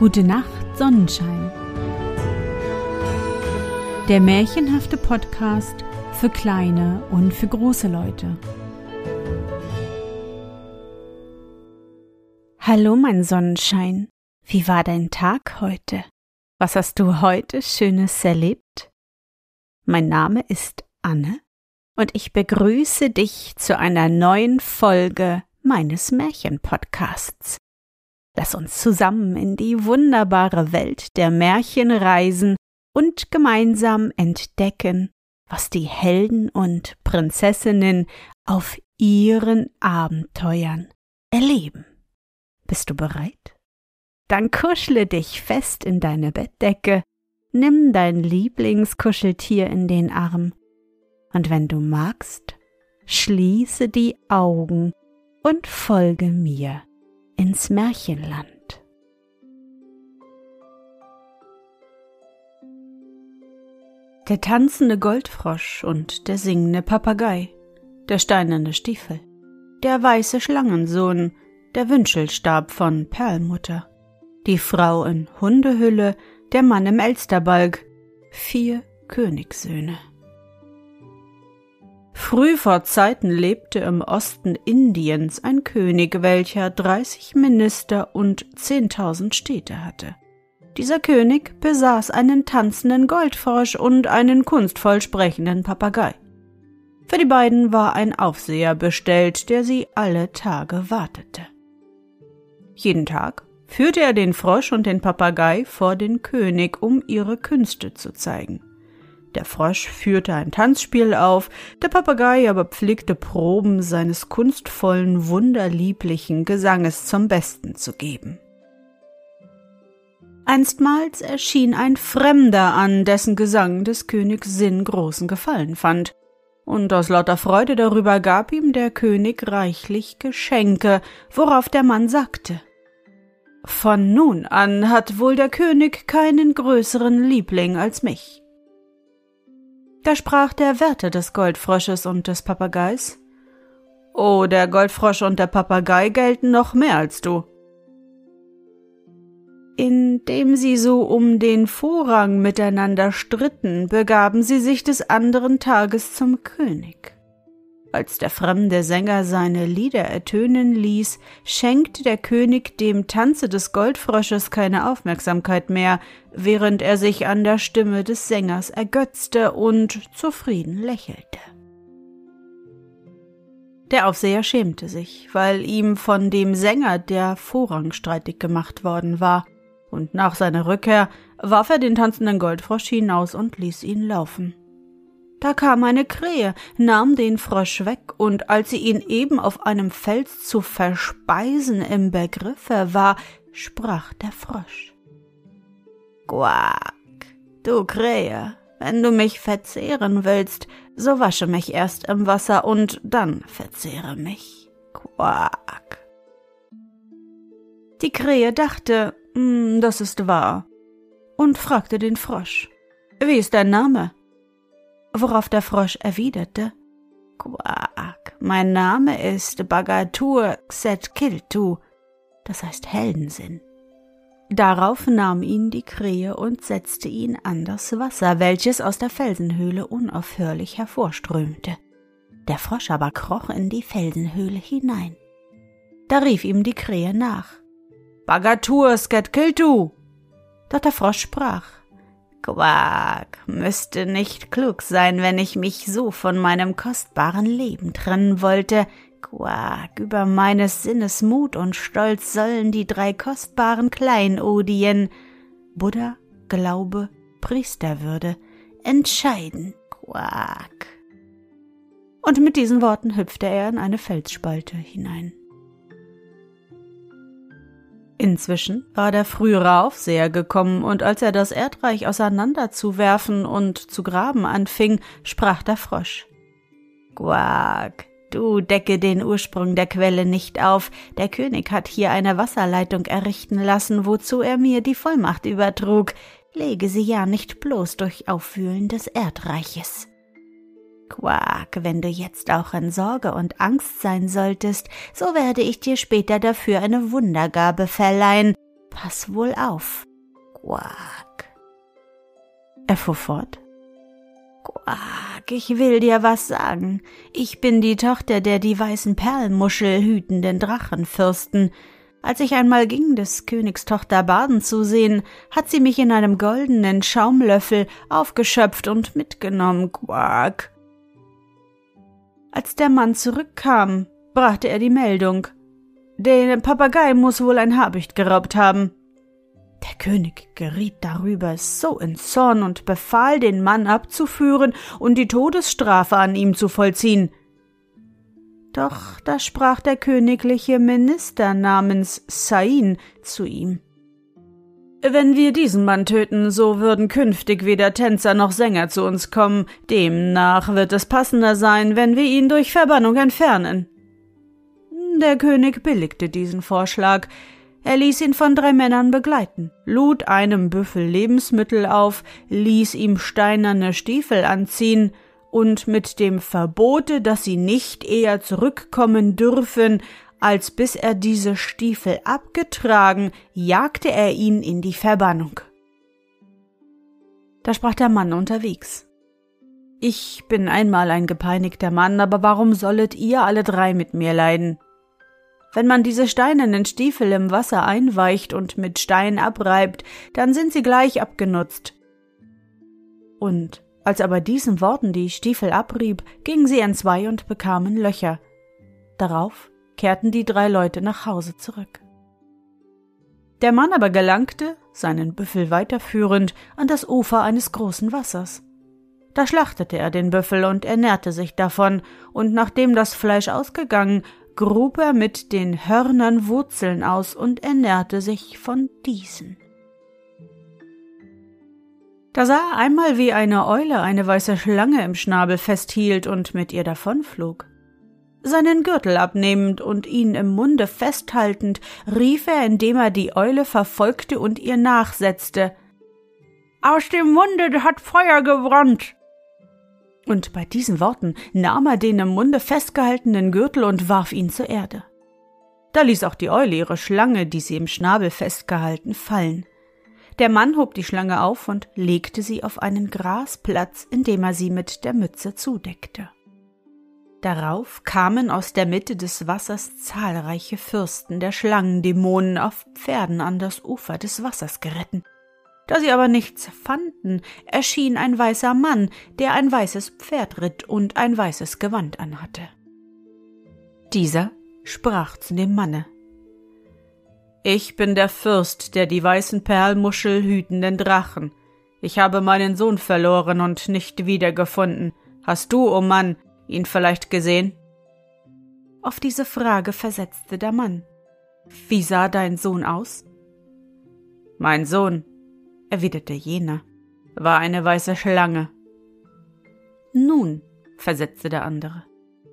Gute Nacht, Sonnenschein. Der märchenhafte Podcast für kleine und für große Leute. Hallo, mein Sonnenschein. Wie war dein Tag heute? Was hast du heute Schönes erlebt? Mein Name ist Anne und ich begrüße dich zu einer neuen Folge meines Märchenpodcasts. Lass uns zusammen in die wunderbare Welt der Märchen reisen und gemeinsam entdecken, was die Helden und Prinzessinnen auf ihren Abenteuern erleben. Bist du bereit? Dann kuschle dich fest in deine Bettdecke, nimm dein Lieblingskuscheltier in den Arm und wenn du magst, schließe die Augen und folge mir ins Märchenland. Der tanzende Goldfrosch und der singende Papagei, der steinerne Stiefel, der weiße Schlangensohn, der Wünschelstab von Perlmutter, die Frau in Hundehülle, der Mann im Elsterbalg, 4 Königssöhne. Früh vor Zeiten lebte im Osten Indiens ein König, welcher 30 Minister und 10.000 Städte hatte. Dieser König besaß einen tanzenden Goldfrosch und einen kunstvoll sprechenden Papagei. Für die beiden war ein Aufseher bestellt, der sie alle Tage wartete. Jeden Tag führte er den Frosch und den Papagei vor den König, um ihre Künste zu zeigen. Der Frosch führte ein Tanzspiel auf, der Papagei aber pflegte Proben seines kunstvollen, wunderlieblichen Gesanges zum Besten zu geben. Einstmals erschien ein Fremder an, dessen Gesang des Königs Sinn großen Gefallen fand, und aus lauter Freude darüber gab ihm der König reichlich Geschenke, worauf der Mann sagte: »Von nun an hat wohl der König keinen größeren Liebling als mich.« Da sprach der Wärter des Goldfrosches und des Papageis: »Oh, der Goldfrosch und der Papagei gelten noch mehr als du.« Indem sie so um den Vorrang miteinander stritten, begaben sie sich des anderen Tages zum König. Als der fremde Sänger seine Lieder ertönen ließ, schenkte der König dem Tanze des Goldfrosches keine Aufmerksamkeit mehr, während er sich an der Stimme des Sängers ergötzte und zufrieden lächelte. Der Aufseher schämte sich, weil ihm von dem Sänger der Vorrang streitig gemacht worden war, und nach seiner Rückkehr warf er den tanzenden Goldfrosch hinaus und ließ ihn laufen. Da kam eine Krähe, nahm den Frosch weg, und als sie ihn eben auf einem Fels zu verspeisen im Begriffe war, sprach der Frosch: »Quack, du Krähe, wenn du mich verzehren willst, so wasche mich erst im Wasser und dann verzehre mich. Quack.« Die Krähe dachte: »Das ist wahr«, und fragte den Frosch: »Wie ist dein Name?« Worauf der Frosch erwiderte: »Quack, mein Name ist Bagatur Sketkiltu, das heißt Heldensinn.« Darauf nahm ihn die Krähe und setzte ihn an das Wasser, welches aus der Felsenhöhle unaufhörlich hervorströmte. Der Frosch aber kroch in die Felsenhöhle hinein. Da rief ihm die Krähe nach: »Bagatur Sketkiltu!« Doch der Frosch sprach: »Quack, müsste nicht klug sein, wenn ich mich so von meinem kostbaren Leben trennen wollte. Quack, über meines Sinnes Mut und Stolz sollen die 3 kostbaren Kleinodien, Buddha, Glaube, Priesterwürde, entscheiden. Quack.« Und mit diesen Worten hüpfte er in eine Felsspalte hinein. Inzwischen war der frühere Aufseher gekommen, und als er das Erdreich auseinanderzuwerfen und zu graben anfing, sprach der Frosch: »Quack, du decke den Ursprung der Quelle nicht auf. Der König hat hier eine Wasserleitung errichten lassen, wozu er mir die Vollmacht übertrug. Lege sie ja nicht bloß durch Aufwühlen des Erdreiches. Quack, wenn du jetzt auch in Sorge und Angst sein solltest, so werde ich dir später dafür eine Wundergabe verleihen. Pass wohl auf. Quack. Er fuhr fort. Quack, ich will dir was sagen. Ich bin die Tochter der die weißen Perlmuschel hütenden Drachenfürsten. Als ich einmal ging, des Königs Tochter baden zu sehen, hat sie mich in einem goldenen Schaumlöffel aufgeschöpft und mitgenommen. Quack. Als der Mann zurückkam, brachte er die Meldung. Den Papagei muss wohl ein Habicht geraubt haben. Der König geriet darüber so in Zorn und befahl, den Mann abzuführen und die Todesstrafe an ihm zu vollziehen. Doch da sprach der königliche Minister namens Sain zu ihm. »Wenn wir diesen Mann töten, so würden künftig weder Tänzer noch Sänger zu uns kommen. Demnach wird es passender sein, wenn wir ihn durch Verbannung entfernen.« Der König billigte diesen Vorschlag. Er ließ ihn von 3 Männern begleiten, lud einem Büffel Lebensmittel auf, ließ ihm steinerne Stiefel anziehen und mit dem Verbote, dass sie nicht eher zurückkommen dürfen, als bis er diese Stiefel abgetragen, jagte er ihn in die Verbannung. Da sprach der Mann unterwegs. »Ich bin einmal ein gepeinigter Mann, aber warum sollet ihr alle 3 mit mir leiden? Wenn man diese steinernen Stiefel im Wasser einweicht und mit Stein abreibt, dann sind sie gleich abgenutzt.« Und als aber diesen Worten die Stiefel abrieb, gingen sie entzwei und bekamen Löcher. Darauf kehrten die 3 Leute nach Hause zurück. Der Mann aber gelangte, seinen Büffel weiterführend, an das Ufer eines großen Wassers. Da schlachtete er den Büffel und ernährte sich davon, und nachdem das Fleisch ausgegangen, grub er mit den Hörnern Wurzeln aus und ernährte sich von diesen. Da sah er einmal, wie eine Eule eine weiße Schlange im Schnabel festhielt und mit ihr davonflog. Seinen Gürtel abnehmend und ihn im Munde festhaltend, rief er, indem er die Eule verfolgte und ihr nachsetzte: »Aus dem Munde hat Feuer gebrannt!« Und bei diesen Worten nahm er den im Munde festgehaltenen Gürtel und warf ihn zur Erde. Da ließ auch die Eule ihre Schlange, die sie im Schnabel festgehalten, fallen. Der Mann hob die Schlange auf und legte sie auf einen Grasplatz, indem er sie mit der Mütze zudeckte. Darauf kamen aus der Mitte des Wassers zahlreiche Fürsten der Schlangendämonen auf Pferden an das Ufer des Wassers geritten. Da sie aber nichts fanden, erschien ein weißer Mann, der ein weißes Pferd ritt und ein weißes Gewand anhatte. Dieser sprach zu dem Manne: »Ich bin der Fürst der die weißen Perlmuschel hütenden Drachen. Ich habe meinen Sohn verloren und nicht wiedergefunden. Hast du, o Mann, ihn vielleicht gesehen?« Auf diese Frage versetzte der Mann: »Wie sah dein Sohn aus?« »Mein Sohn«, erwiderte jener, »war eine weiße Schlange.« »Nun«, versetzte der andere,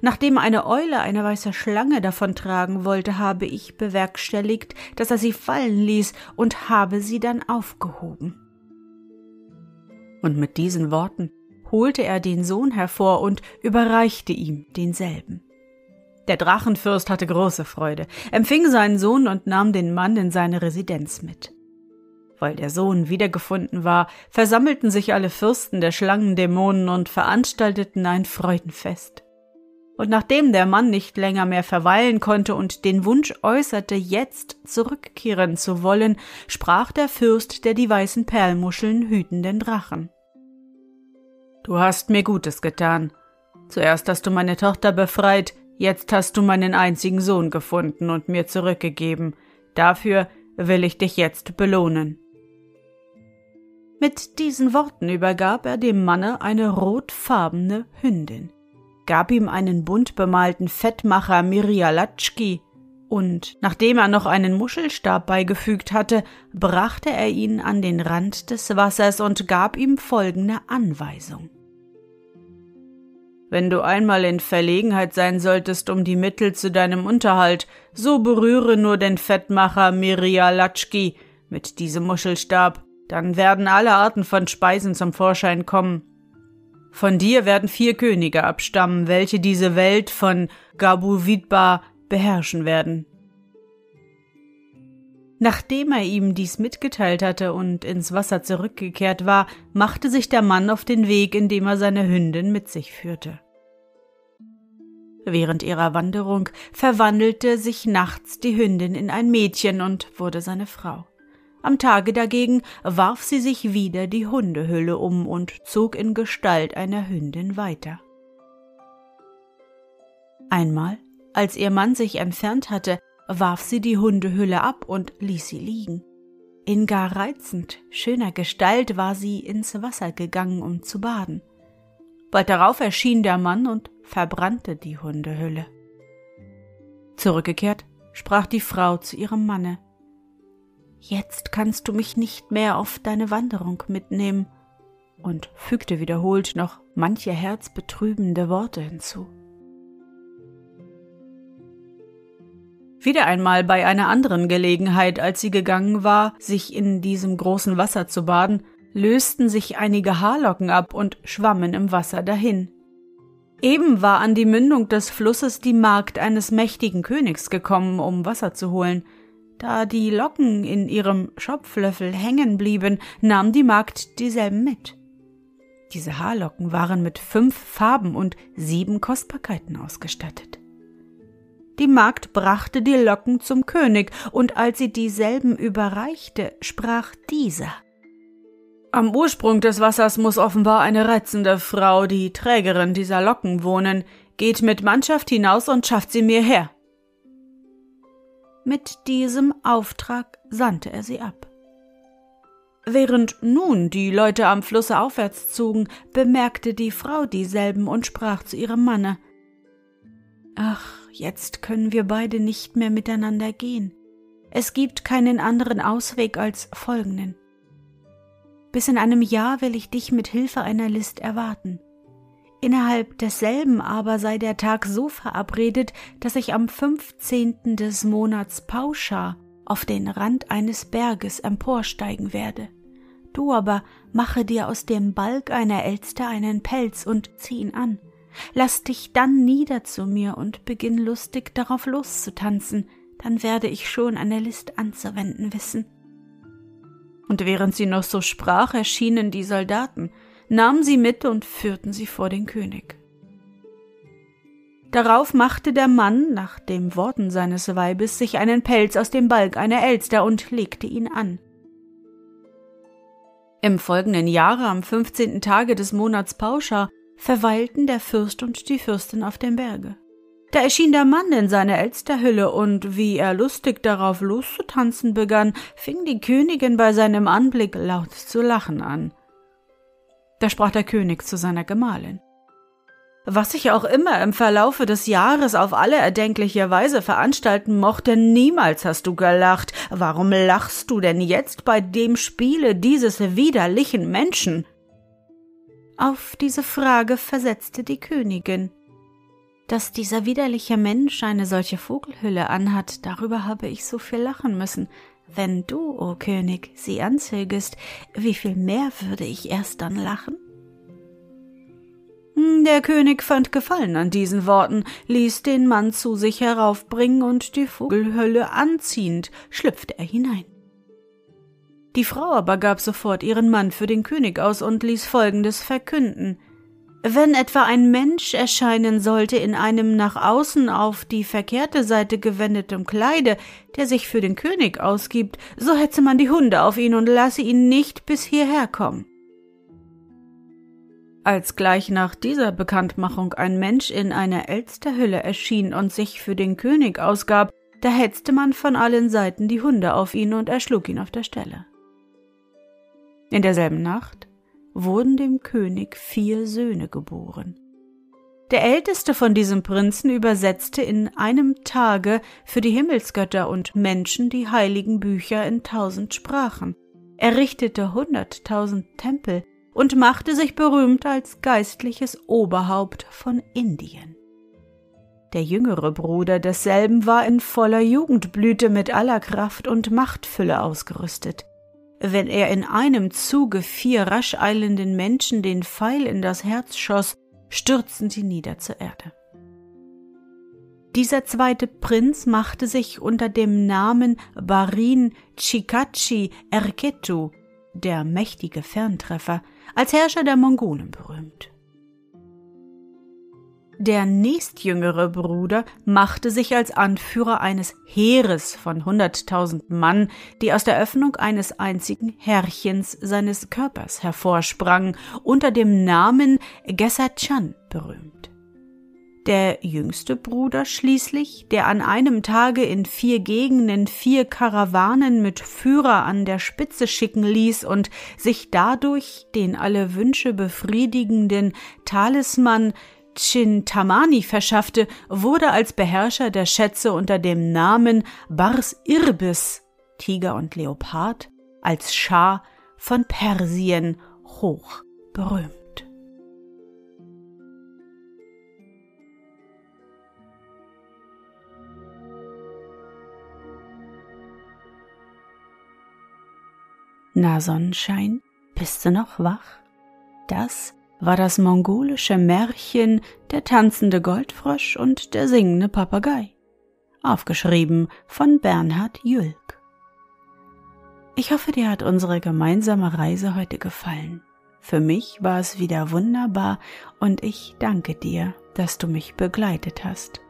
»nachdem eine Eule eine weiße Schlange davontragen wollte, habe ich bewerkstelligt, dass er sie fallen ließ und habe sie dann aufgehoben.« Und mit diesen Worten holte er den Sohn hervor und überreichte ihm denselben. Der Drachenfürst hatte große Freude, empfing seinen Sohn und nahm den Mann in seine Residenz mit. Weil der Sohn wiedergefunden war, versammelten sich alle Fürsten der Schlangendämonen und veranstalteten ein Freudenfest. Und nachdem der Mann nicht länger mehr verweilen konnte und den Wunsch äußerte, jetzt zurückkehren zu wollen, sprach der Fürst der die weißen Perlmuscheln hütenden Drachen: »Du hast mir Gutes getan. Zuerst hast du meine Tochter befreit, jetzt hast du meinen einzigen Sohn gefunden und mir zurückgegeben. Dafür will ich dich jetzt belohnen.« Mit diesen Worten übergab er dem Manne eine rotfarbene Hündin, gab ihm einen bunt bemalten Fettmacher Mirjalatschki und, nachdem er noch einen Muschelstab beigefügt hatte, brachte er ihn an den Rand des Wassers und gab ihm folgende Anweisung: »Wenn du einmal in Verlegenheit sein solltest um die Mittel zu deinem Unterhalt, so berühre nur den Fettmacher Mirjalatschki mit diesem Muschelstab, dann werden alle Arten von Speisen zum Vorschein kommen. Von dir werden 4 Könige abstammen, welche diese Welt von Gabuvitba beherrschen werden.« Nachdem er ihm dies mitgeteilt hatte und ins Wasser zurückgekehrt war, machte sich der Mann auf den Weg, indem er seine Hündin mit sich führte. Während ihrer Wanderung verwandelte sich nachts die Hündin in ein Mädchen und wurde seine Frau. Am Tage dagegen warf sie sich wieder die Hundehülle um und zog in Gestalt einer Hündin weiter. Einmal, als ihr Mann sich entfernt hatte, warf sie die Hundehülle ab und ließ sie liegen. In gar reizend schöner Gestalt war sie ins Wasser gegangen, um zu baden. Bald darauf erschien der Mann und verbrannte die Hundehülle. Zurückgekehrt, sprach die Frau zu ihrem Manne: »Jetzt kannst du mich nicht mehr auf deine Wanderung mitnehmen«, und fügte wiederholt noch manche herzbetrübende Worte hinzu. Wieder einmal bei einer anderen Gelegenheit, als sie gegangen war, sich in diesem großen Wasser zu baden, lösten sich einige Haarlocken ab und schwammen im Wasser dahin. Eben war an die Mündung des Flusses die Magd eines mächtigen Königs gekommen, um Wasser zu holen. Da die Locken in ihrem Schopflöffel hängen blieben, nahm die Magd dieselben mit. Diese Haarlocken waren mit 5 Farben und 7 Kostbarkeiten ausgestattet. Die Magd brachte die Locken zum König, und als sie dieselben überreichte, sprach dieser: »Am Ursprung des Wassers muss offenbar eine reizende Frau, die Trägerin dieser Locken, wohnen. Geht mit Mannschaft hinaus und schafft sie mir her.« Mit diesem Auftrag sandte er sie ab. Während nun die Leute am Flusse aufwärts zogen, bemerkte die Frau dieselben und sprach zu ihrem Manne: »Ach, jetzt können wir beide nicht mehr miteinander gehen. Es gibt keinen anderen Ausweg als folgenden: Bis in einem Jahr will ich dich mit Hilfe einer List erwarten. Innerhalb desselben aber sei der Tag so verabredet, dass ich am 15. des Monats Pauschar auf den Rand eines Berges emporsteigen werde. Du aber mache dir aus dem Balg einer Elster einen Pelz und zieh ihn an. Lass dich dann nieder zu mir und beginn lustig darauf loszutanzen, dann werde ich schon eine List anzuwenden wissen.« Und während sie noch so sprach, erschienen die Soldaten, nahmen sie mit und führten sie vor den König. Darauf machte der Mann, nach den Worten seines Weibes, sich einen Pelz aus dem Balg einer Elster und legte ihn an. Im folgenden Jahre, am 15. Tage des Monats Pauschar, verweilten der Fürst und die Fürstin auf dem Berge. Da erschien der Mann in seiner Elsterhülle, und wie er lustig darauf loszutanzen begann, fing die Königin bei seinem Anblick laut zu lachen an. Da sprach der König zu seiner Gemahlin: »Was ich auch immer im Verlaufe des Jahres auf alle erdenkliche Weise veranstalten mochte, niemals hast du gelacht. Warum lachst du denn jetzt bei dem Spiele dieses widerlichen Menschen?« Auf diese Frage versetzte die Königin: »Dass dieser widerliche Mensch eine solche Vogelhülle anhat, darüber habe ich so viel lachen müssen. Wenn du, o König, sie anzögest, wie viel mehr würde ich erst dann lachen?« Der König fand Gefallen an diesen Worten, ließ den Mann zu sich heraufbringen, und die Vogelhülle anziehend, schlüpfte er hinein. Die Frau aber gab sofort ihren Mann für den König aus und ließ Folgendes verkünden: »Wenn etwa ein Mensch erscheinen sollte in einem nach außen auf die verkehrte Seite gewendetem Kleide, der sich für den König ausgibt, so hetze man die Hunde auf ihn und lasse ihn nicht bis hierher kommen.« Als gleich nach dieser Bekanntmachung ein Mensch in einer Elsterhülle erschien und sich für den König ausgab, da hetzte man von allen Seiten die Hunde auf ihn und erschlug ihn auf der Stelle. In derselben Nacht wurden dem König 4 Söhne geboren. Der älteste von diesem Prinzen übersetzte in einem Tage für die Himmelsgötter und Menschen die heiligen Bücher in 1000 Sprachen, errichtete 100.000 Tempel und machte sich berühmt als geistliches Oberhaupt von Indien. Der jüngere Bruder desselben war in voller Jugendblüte mit aller Kraft und Machtfülle ausgerüstet. Wenn er in einem Zuge 4 rasch eilenden Menschen den Pfeil in das Herz schoss, stürzten sie nieder zur Erde. Dieser zweite Prinz machte sich unter dem Namen Barin Chikachi Erketu, der mächtige Ferntreffer, als Herrscher der Mongolen berühmt. Der nächstjüngere Bruder machte sich als Anführer eines Heeres von 100.000 Mann, die aus der Öffnung eines einzigen Härchens seines Körpers hervorsprangen, unter dem Namen Gesserchan berühmt. Der jüngste Bruder schließlich, der an einem Tage in 4 Gegenden 4 Karawanen mit Führer an der Spitze schicken ließ und sich dadurch den alle Wünsche befriedigenden Talisman Tschintamani verschaffte, wurde als Beherrscher der Schätze unter dem Namen Bars Irbis, Tiger und Leopard, als Schah von Persien hoch berühmt. Na Sonnenschein, bist du noch wach? Das war das mongolische Märchen Der tanzende Goldfrosch und der singende Papagei, aufgeschrieben von Bernhard Jülg. Ich hoffe, dir hat unsere gemeinsame Reise heute gefallen. Für mich war es wieder wunderbar und ich danke dir, dass du mich begleitet hast.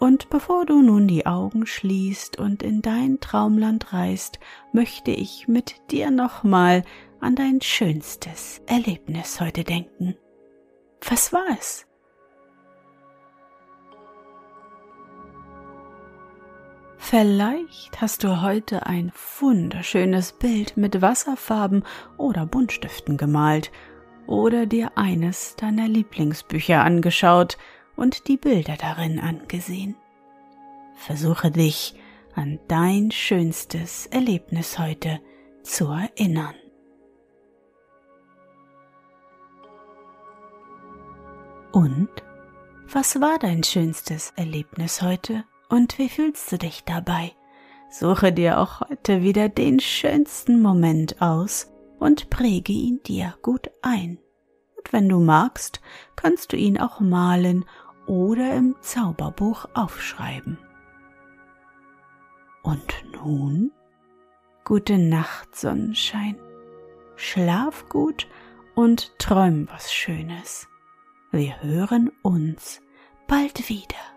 Und bevor du nun die Augen schließt und in dein Traumland reist, möchte ich mit dir nochmal an dein schönstes Erlebnis heute denken. Was war es? Vielleicht hast du heute ein wunderschönes Bild mit Wasserfarben oder Buntstiften gemalt oder dir eines deiner Lieblingsbücher angeschaut und die Bilder darin angesehen. Versuche dich an dein schönstes Erlebnis heute zu erinnern. Und was war dein schönstes Erlebnis heute und wie fühlst du dich dabei? Suche dir auch heute wieder den schönsten Moment aus und präge ihn dir gut ein. Und wenn du magst, kannst du ihn auch malen oder im Zauberbuch aufschreiben. Und nun, gute Nacht, Sonnenschein. Schlaf gut und träum was Schönes. Wir hören uns bald wieder.